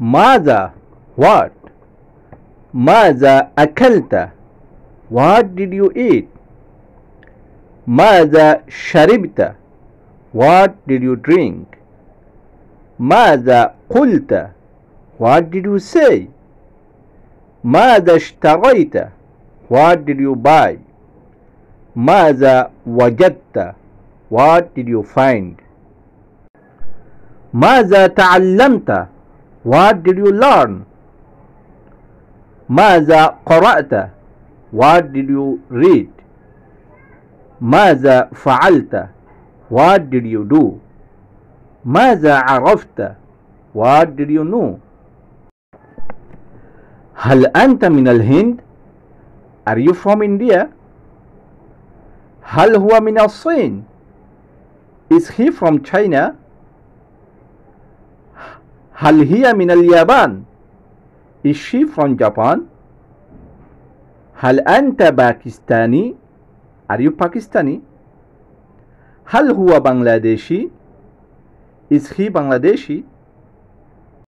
ماذا what ماذا أكلت what did you eat ماذا شربت what did you drink ماذا قلت what did you say ماذا اشتريت what did you buy ماذا وجدت what did you find ماذا تعلمت what did you learn ماذا قرأت what did you read ماذا فعلت what did you do ماذا عرفت what did you know هل أنت من الهند are you from India هل هو من الصين is he from China هل هي من اليابان is she from Japan هل أنت باكستاني are you Pakistani هل هو بنغلاديشي is he Bangladeshi